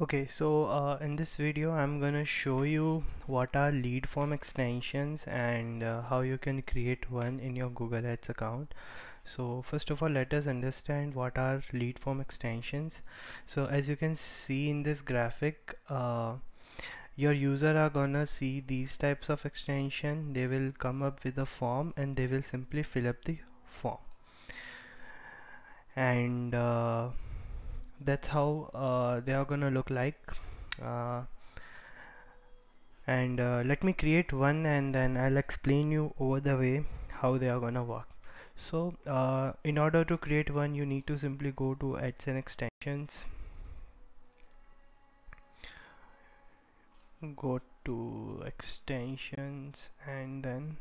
Okay, so in this video I'm gonna show you what are lead form extensions and how you can create one in your Google Ads account. So first of all, let us understand what are lead form extensions. So as you can see in this graphic, your user are gonna see these types of extension. They will come up with a form and they will simply fill up the form, and that's how they are gonna look like. And let me create one and then I'll explain you over the way how they are gonna work. So in order to create one, you need to simply go to AdSense extensions, go to extensions, and then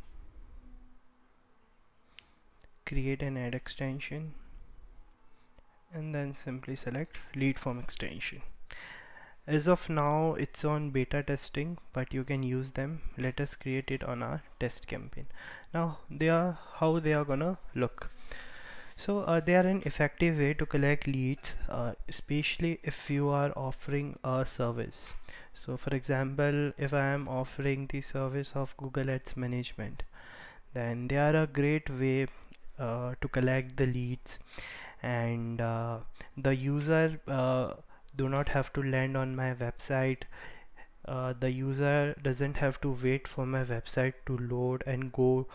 create an ad extension, and then simply select lead form extension. As of now it's on beta testing, but you can use them. Let us create it on our test campaign. Now they are how they are gonna look. So they are an effective way to collect leads, especially if you are offering a service. So for example, if I am offering the service of Google Ads management, then they are a great way to collect the leads, and the user do not have to land on my website. The user doesn't have to wait for my website to load and go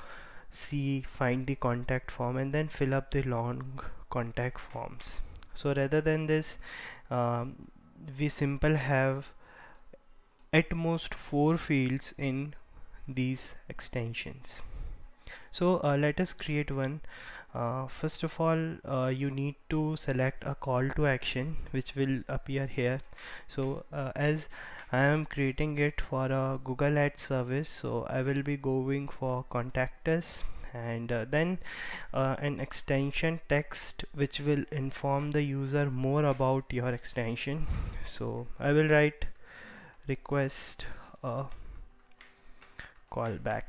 find the contact form and then fill up the long contact forms. So rather than this, we simply have at most 4 fields in these extensions. So let us create one. First of all, you need to select a call to action which will appear here. So as I am creating it for a Google Ads service, so I will be going for contact us, and then an extension text which will inform the user more about your extension. So I will write request a callback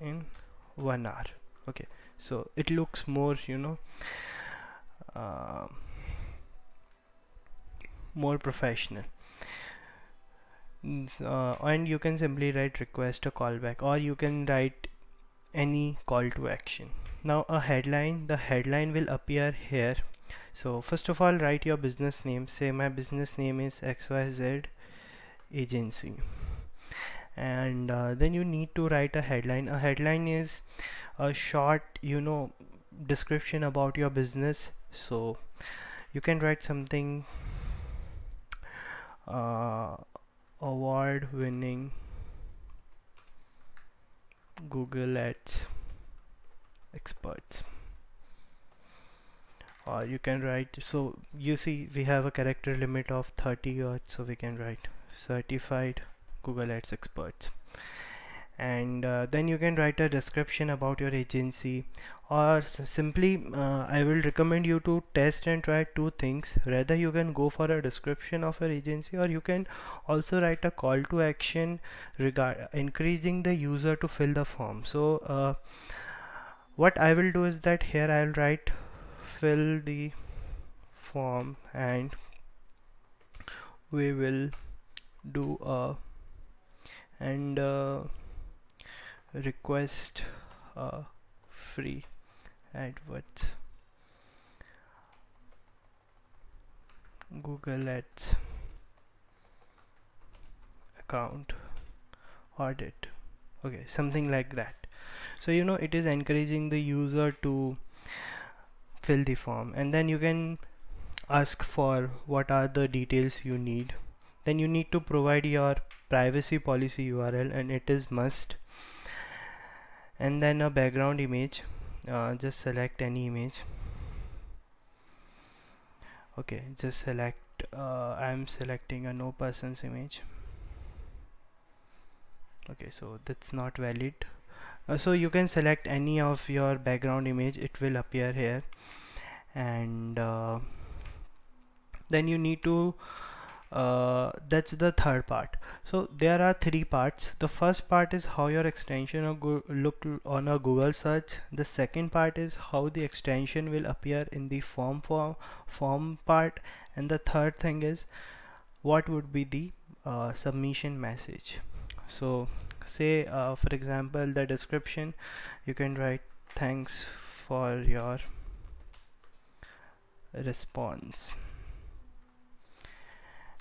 in 1 hour. Okay, so it looks more, you know, more professional. And you can simply write request a callback, or you can write any call to action. Now a headline, the headline will appear here. So first of all, write your business name. Say my business name is XYZ agency, and then you need to write a headline. A headline is a short, you know, description about your business. So you can write something, award-winning Google Ads experts, or you can write, so you see we have a character limit of 30 words, so we can write certified Google Ads experts, and then you can write a description about your agency, or simply I will recommend you to test and try 2 things. Rather, you can go for a description of your agency, or you can also write a call to action encouraging the user to fill the form. So what I will do is that here I will write fill the form and we will do a request free adverts Google Ads account audit. Okay, something like that. So you know, it is encouraging the user to fill the form, and then you can ask for what are the details you need. Then you need to provide your privacy policy URL, and it is must, and then a background image. Just select any image. Okay, just select, I am selecting a no persons image. Okay, so that's not valid. So you can select any of your background image, it will appear here, and then you need to That's the third part. So there are three parts. The first part is how your extension will look on a Google search. The second part is how the extension will appear in the form part, and the third thing is what would be the submission message. So say for example, the description, you can write thanks for your response,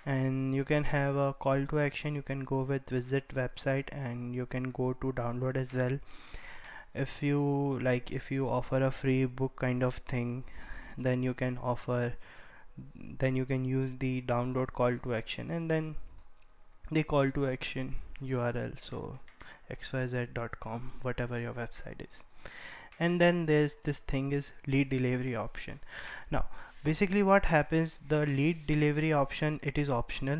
and you can have a call to action. You can go with visit website, and you can go to download as well. If you like, if you offer a free book kind of thing, then you can offer, then you can use the download call to action, and then the call to action URL, so xyz.com, whatever your website is. And then there's this thing is lead delivery option. Now basically what happens, the lead delivery option, it is optional.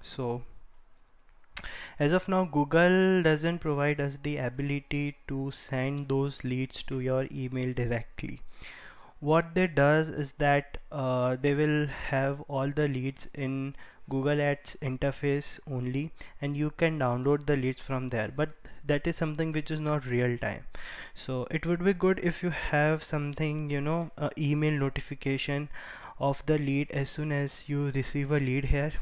So as of now, Google doesn't provide us the ability to send those leads to your email directly. What they does is that they will have all the leads in Google Ads interface only, and you can download the leads from there, but that is something which is not real time. So it would be good if you have something, you know, email notification of the lead as soon as you receive a lead here.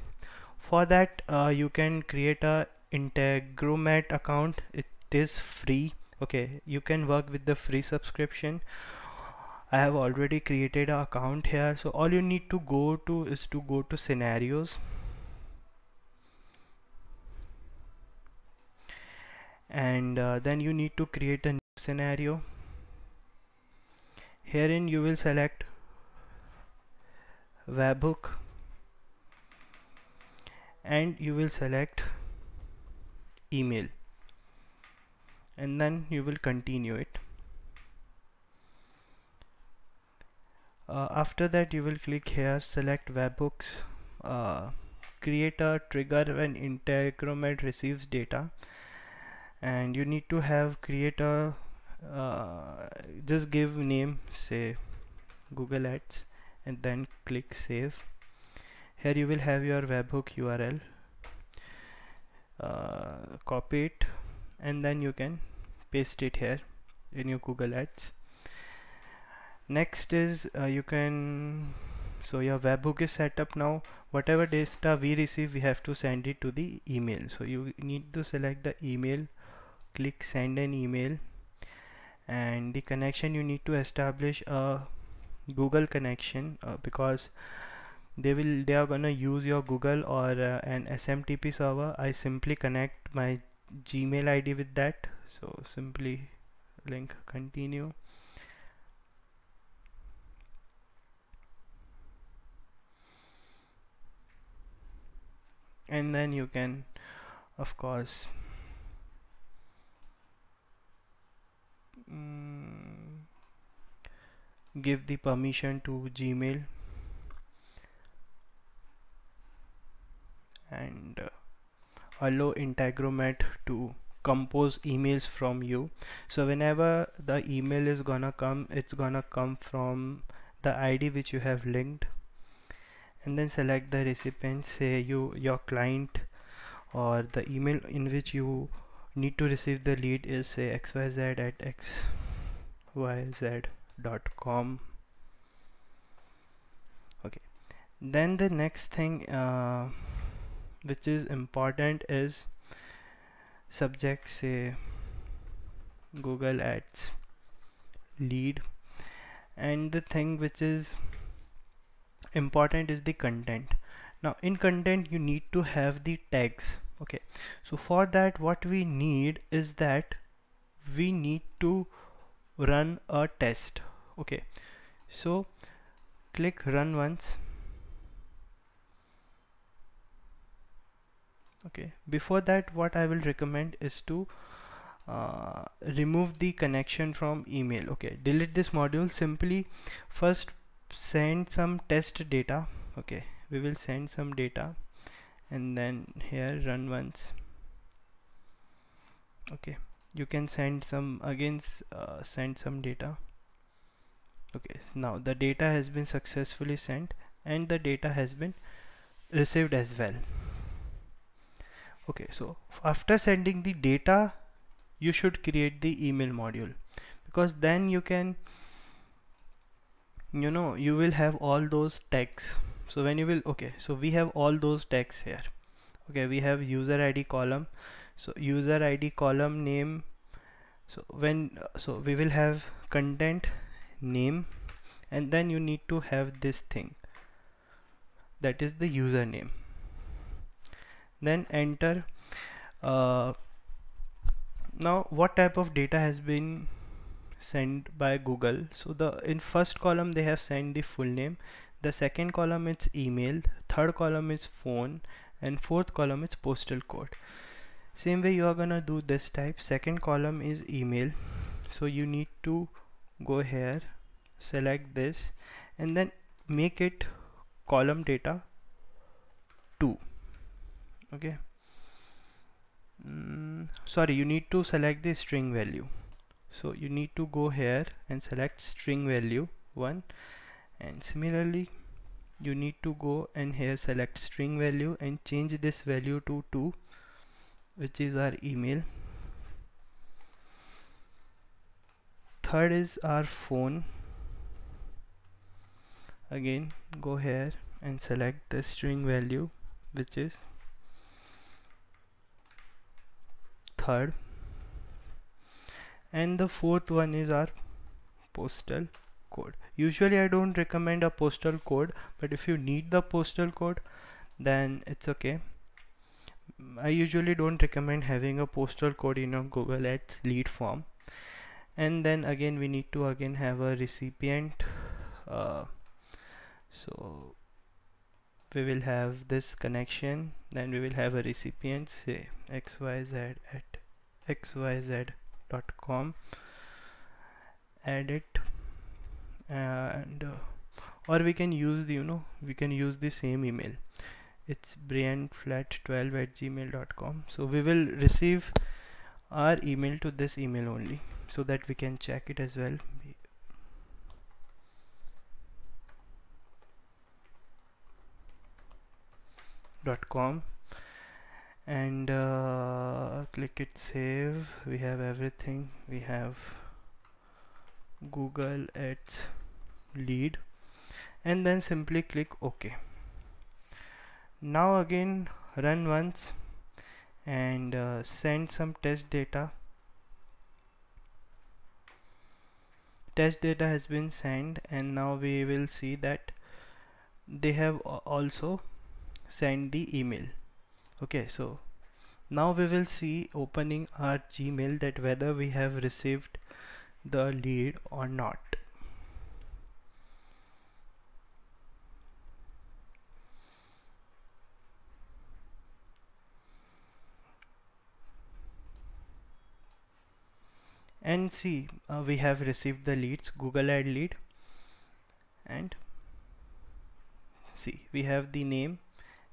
For that you can create a Integromat account. It is free. Okay, you can work with the free subscription. I have already created an account here, so all you need to go to is to go to scenarios, and then you need to create a new scenario. Herein you will select webhook, and you will select email, and then you will continue it. After that you will click here, select webhooks, create a trigger when Integromat receives data, and you need to have create a just give name, say Google Ads, and then click save. Here you will have your webhook URL, copy it, and then you can paste it here in your Google Ads. Next is you can, so your webhook is set up now. Whatever data we receive, we have to send it to the email. So you need to select the email, click send an email, and the connection, you need to establish a Google connection because they are gonna use your Google or an SMTP server. I simply connect my Gmail ID with that. So simply link continue. And then you can, of course, give the permission to Gmail, and allow Integromat to compose emails from you. So whenever the email is gonna come, it's gonna come from the ID which you have linked. And then select the recipient, say your client, or the email in which you need to receive the lead is, say, xyz@xyz.com. okay, then the next thing which is important is subject, say Google Ads lead, and the thing which is important is the content. Now in content you need to have the tags. Okay, so for that what we need is that we need to run a test. Okay, so click run once. Okay, before that what I will recommend is to remove the connection from email. Okay, delete this module. Simply first send some test data. Okay, we will send some data, and then here run once. Okay, you can send some again, send some data. Okay, now the data has been successfully sent, and the data has been received as well. Okay, so after sending the data, you should create the email module, because then you can, you know, you will have all those tags. So when you will, okay, so we have all those tags here. Okay, we have user ID column, so user ID column name. So when, so we will have content, name, and then you need to have this thing, that is the username. Then enter. Now what type of data has been sent by Google? So the in first column they have sent the full name, the second column it's email, third column is phone, and fourth column is postal code. Same way you are gonna do this type. Second column is email, so you need to go here, select this, and then make it column data 2. Okay, sorry, you need to select the string value, so you need to go here and select string value 1, and similarly you need to go and here select string value and change this value to 2, which is our email. Third is our phone. Again go here and select the string value, which is third, and the fourth one is our postal code. Usually I don't recommend a postal code, but if you need the postal code then it's okay. I usually don't recommend having a postal code in a Google Ads lead form. And then again we need to again have a recipient, so we will have this connection, then we will have a recipient, say xyz@xyz.com, add it, and or we can use the, you know, we can use the same email. It's brianflat12@gmail.com. so we will receive our email to this email only, so that we can check it as well. .com, and click it, save. We have everything. We have Google Ads lead, and then simply click OK. Now again run once and send some test data. Test data has been sent, and now we will see that they have also sent the email. Okay, so now we will see, opening our Gmail, that whether we have received the lead or not. And see, we have received the leads, Google Ad lead, and see we have the name,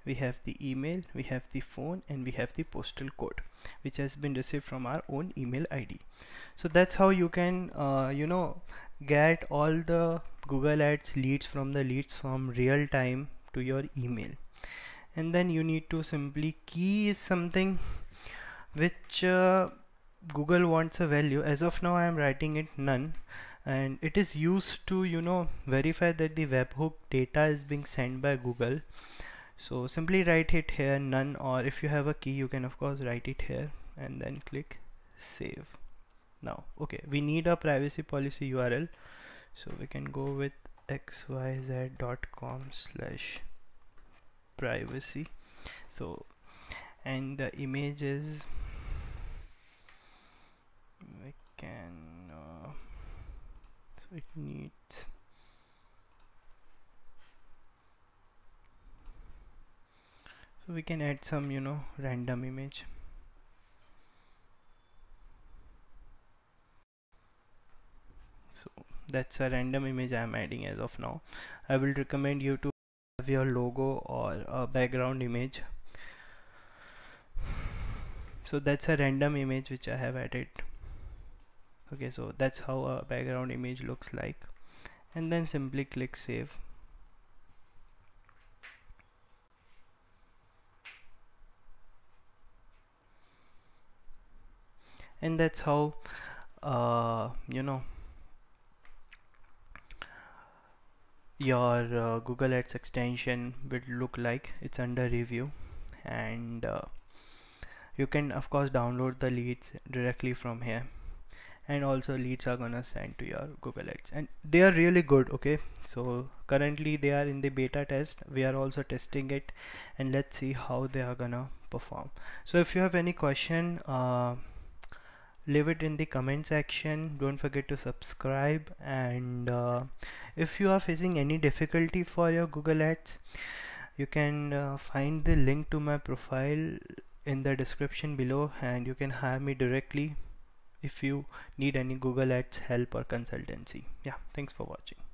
we have the email, we have the phone, and we have the postal code, which has been received from our own email ID. So that's how you can you know, get all the Google Ads leads from the leads from real time to your email. And then you need to simply key is something which Google wants a value. As of now I am writing it none, and it is used to, you know, verify that the webhook data is being sent by Google. So simply write it here none, or if you have a key you can of course write it here, and then click save. Now okay, we need a privacy policy URL, so we can go with xyz.com/privacy. So, and the image is, we can so it needs, so we can add some, you know, random image. So that's a random image I am adding as of now. I will recommend you to have your logo or a background image. So that's a random image which I have added. Okay, so that's how a background image looks like, and then simply click save. and that's how your Google Ads extension will look like. It's under review, and you can of course download the leads directly from here, and also leads are gonna send to your Google Ads, and they are really good. Okay, so currently they are in the beta test. We are also testing it, and let's see how they are gonna perform. So if you have any question, leave it in the comment section. Don't forget to subscribe, and if you are facing any difficulty for your Google Ads, you can find the link to my profile in the description below, and you can hire me directly if you need any Google Ads help or consultancy. Yeah, thanks for watching.